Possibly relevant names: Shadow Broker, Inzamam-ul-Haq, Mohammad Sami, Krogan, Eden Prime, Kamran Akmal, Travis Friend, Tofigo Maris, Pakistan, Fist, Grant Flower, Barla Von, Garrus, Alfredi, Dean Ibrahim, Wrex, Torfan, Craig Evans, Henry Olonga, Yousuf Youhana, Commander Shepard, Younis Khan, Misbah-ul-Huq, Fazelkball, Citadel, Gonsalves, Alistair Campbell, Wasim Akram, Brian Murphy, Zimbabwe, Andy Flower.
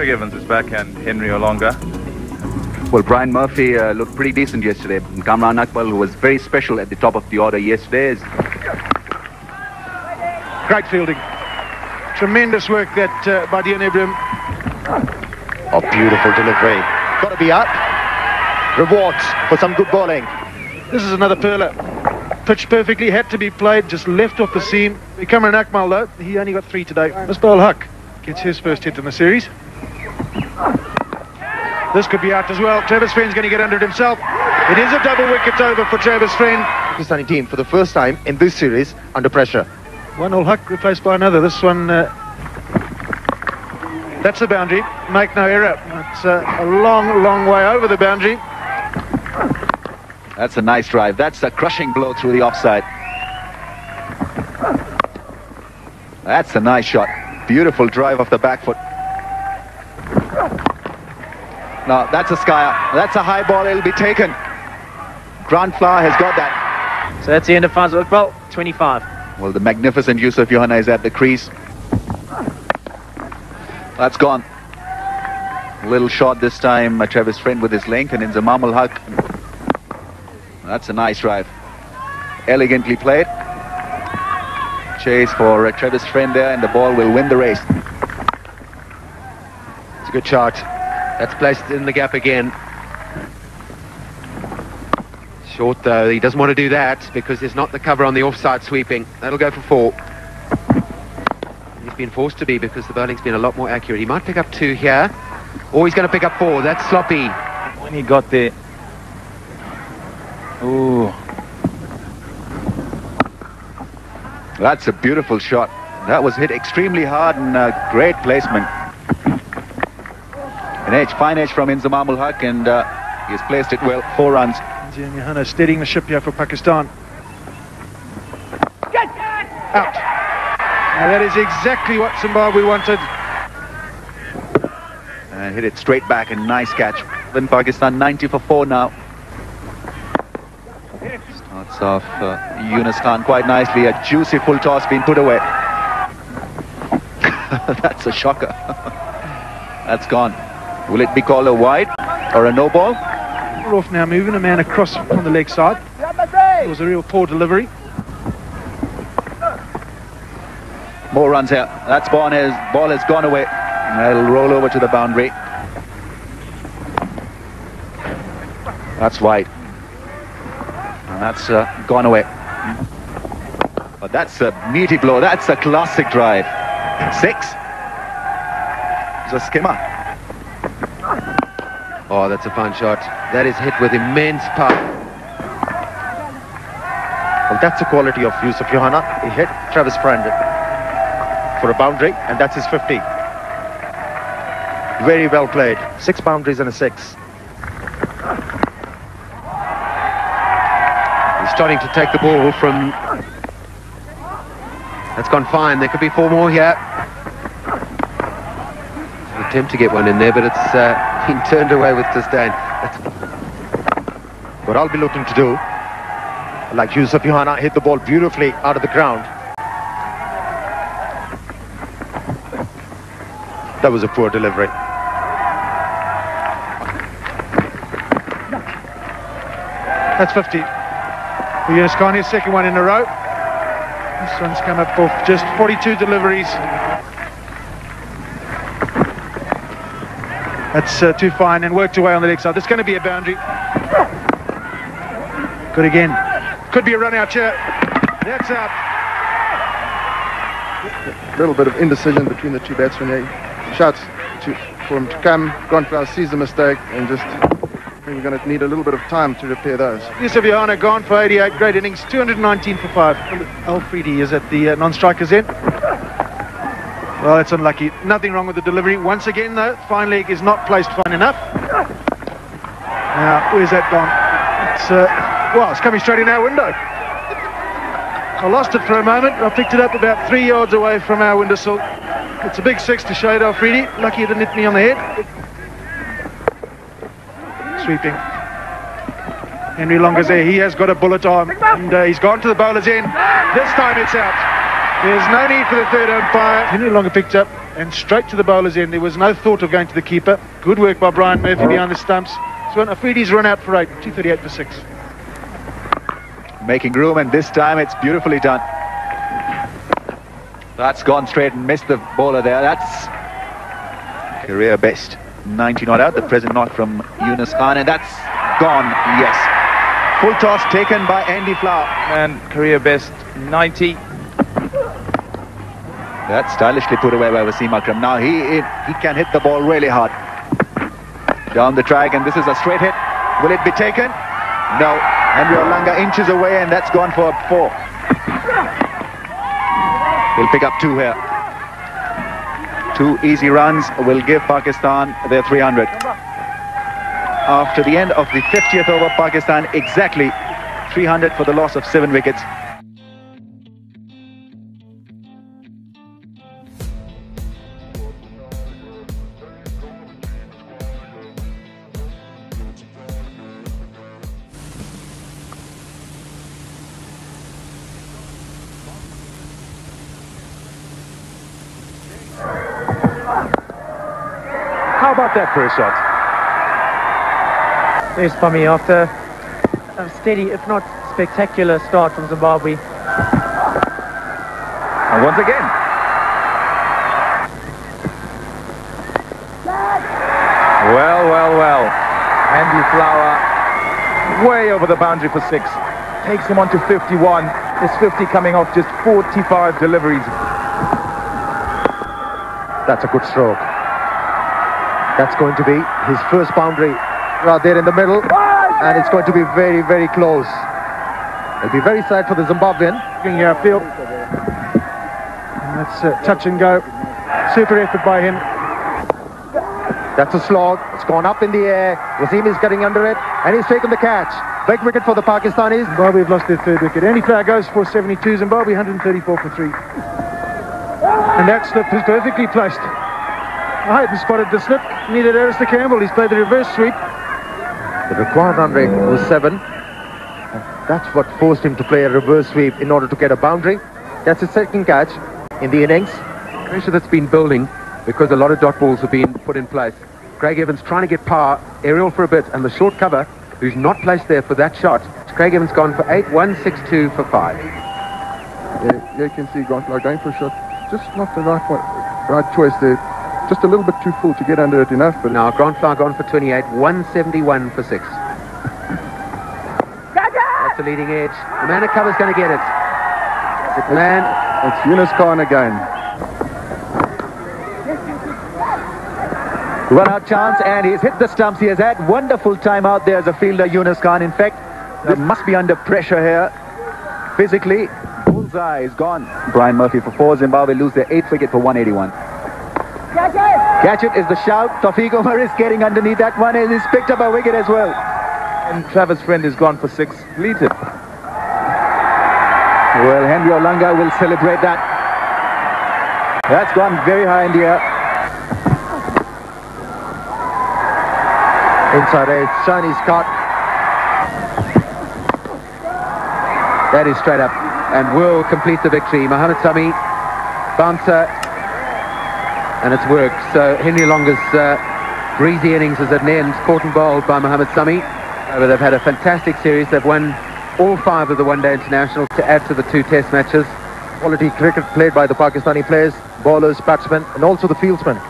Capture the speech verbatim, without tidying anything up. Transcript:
Craig Evans is back and Henry Olonga. Well, Brian Murphy uh, looked pretty decent yesterday. And Kamran Akmal, who was very special at the top of the order yesterday. Is... Great fielding. Tremendous work that uh, by Dean Ibrahim. Oh, beautiful delivery. Got to be up. Rewards for some good bowling. This is another perler. Pitch perfectly, had to be played, just left off the seam. Kamran Akmal, though, he only got three today. Misbah-ul-Huq gets his first hit in the series. This could be out as well. Travis Friend's going to get under it himself. It is a double wicket over for Travis Friend. Pakistani team for the first time in this series under pressure. One all Huq replaced by another. This one, uh, that's the boundary. Make no error. It's uh, a long, long way over the boundary. That's a nice drive. That's a crushing blow through the offside. That's a nice shot. Beautiful drive off the back foot. No, that's a skyer. That's a high ball. It'll be taken. Grant Flower has got that. So that's the end of Fazelkball. twenty-five. Well, the magnificent Yousuf Youhana is at the crease. That's gone. Little short this time. Uh, Travis Friend with his length and Inzamam-ul-Haq. That's a nice drive. Elegantly played. Chase for uh, Travis Friend there, and the ball will win the race. It's a good shot. That's placed in the gap again. Short though, he doesn't want to do that because there's not the cover on the offside sweeping. That'll go for four. He's been forced to be because the bowling's been a lot more accurate. He might pick up two here, or he's going to pick up four. That's sloppy. When he got there. Ooh. That's a beautiful shot. That was hit extremely hard and a great placement. An edge, fine edge from Inzamam-ul-Haq, and uh, he's placed it well. Four runs. Youhana steadying the ship here for Pakistan. Good. Out. Now that is exactly what Zimbabwe wanted. And hit it straight back, and nice catch. Then Pakistan ninety for four now. Starts off uh, Younis Khan quite nicely. A juicy full toss being put away. That's a shocker. That's gone. Will it be called a wide or a no ball? We're off now, moving a man across on the leg side. It was a real poor delivery. More runs here. That's ball has, ball has gone away. It'll roll over to the boundary. That's wide. And that's uh, gone away. But that's a meaty blow. That's a classic drive. Six. It's a skimmer. Oh, that's a fine shot. That is hit with immense power. Well, that's the quality of Yousuf Youhana. He hit Travis Friend for a boundary, and that's his fifty. Very well played. Six boundaries and a six. He's starting to take the ball from... That's gone fine. There could be four more here. An attempt to get one in there, but it's... Uh, been turned away with disdain. That's what I'll be looking to do. Like Yousuf Youhana hit the ball beautifully out of the ground. That was a poor delivery. That's fifty. Younis Khan, his second one in a row. This one's come up for just forty-two deliveries. That's uh, too fine and worked away on the leg side. There's going to be a boundary. Good again. Could be a run out here. That's up. A little bit of indecision between the two batsmen here. Shots to, for him to come. Grant Flower sees the mistake and just... We're going to need a little bit of time to repair those. Yousuf Youhana gone for eighty-eight. Great innings. two nineteen for five. Alfredi is at the uh, non-strikers end. Well, that's unlucky. Nothing wrong with the delivery. Once again, though, fine leg is not placed fine enough. Now, where's that gone? It's, uh, well, it's coming straight in our window. I lost it for a moment. I picked it up about three yards away from our windowsill. It's a big six to shade Alfredi. Lucky it didn't hit me on the head. Sweeping. Henry Longa's there. He has got a bullet arm. And uh, he's gone to the bowler's end. This time it's out. There's no need for the third umpire. Henry Olonga picked up and straight to the bowler's end. There was no thought of going to the keeper. Good work by Brian Murphy behind the stumps. So Afridi's run out for eight, two thirty-eight for six. Making room, and this time it's beautifully done. That's gone straight and missed the bowler there. That's career best. ninety not out, the present not from Younis Khan, and that's gone, yes. Full toss taken by Andy Flower. And career best ninety. That's stylishly put away by Wasim Akram. Now he, he can hit the ball really hard. Down the track, and this is a straight hit. Will it be taken? No. Henry Olonga inches away, and that's gone for four. He'll pick up two here. Two easy runs will give Pakistan their three hundred. After the end of the fiftieth over, Pakistan exactly three hundred for the loss of seven wickets. That for a shot. There's Sami after a steady, if not spectacular, start from Zimbabwe. And once again. Well, well, well. Andy Flower way over the boundary for six. Takes him on to fifty-one. It's fifty coming off just forty-five deliveries. That's a good stroke. That's going to be his first boundary right there in the middle, and it's going to be very, very close. It'll be very sad for the Zimbabwean. Field. That's a touch and go. Super effort by him. That's a slog. It's gone up in the air. Wasim is getting under it, and he's taken the catch. Big wicket for the Pakistanis. Zimbabwe have lost their third wicket. Andy Flower goes for seventy-two. Zimbabwe one hundred thirty-four for three. And that slip is perfectly placed. I hadn't spotted the slip, neither did Alistair Campbell. He's played the reverse sweep. The required run rate was seven. That's what forced him to play a reverse sweep in order to get a boundary. That's his second catch in the innings. Pressure that's been building because a lot of dot balls have been put in place. Craig Evans trying to get power, aerial for a bit, and the short cover, who's not placed there for that shot. Craig Evans gone for eight, one, six, two for five. Yeah, you can see Gonsalves going for a shot. Just not the right, one, right choice there. Just a little bit too full to get under it enough. But now Grant Flower gone for twenty-eight, one seventy-one for six. That's the leading edge. The man at cover's going to get it. The man. It's Younis Khan again. Run out chance, and he's hit the stumps. He has had wonderful time out there as a fielder, Younis Khan. In fact, this must be under pressure here. Physically, bullseye is gone. Brian Murphy for four. Zimbabwe lose their eighth wicket for one eighty-one. Catch it! Catch it is the shout. Tofigo Maris getting underneath that one, and he's picked up a wicket as well. And Travis Friend is gone for six. Leads it. Well, Henry Olonga will celebrate that. That's gone very high in the air. Inside eight, Shiny Scott. That is straight up, and will complete the victory. Mohammad Sami, bouncer. And it's worked. So Henry Olonga's uh, breezy innings is at an end. Caught and bowled by Mohammad Sami. Uh, they've had a fantastic series. They've won all five of the one-day internationals to add to the two test matches. Quality cricket played by the Pakistani players, bowlers, batsmen, and also the fieldsmen.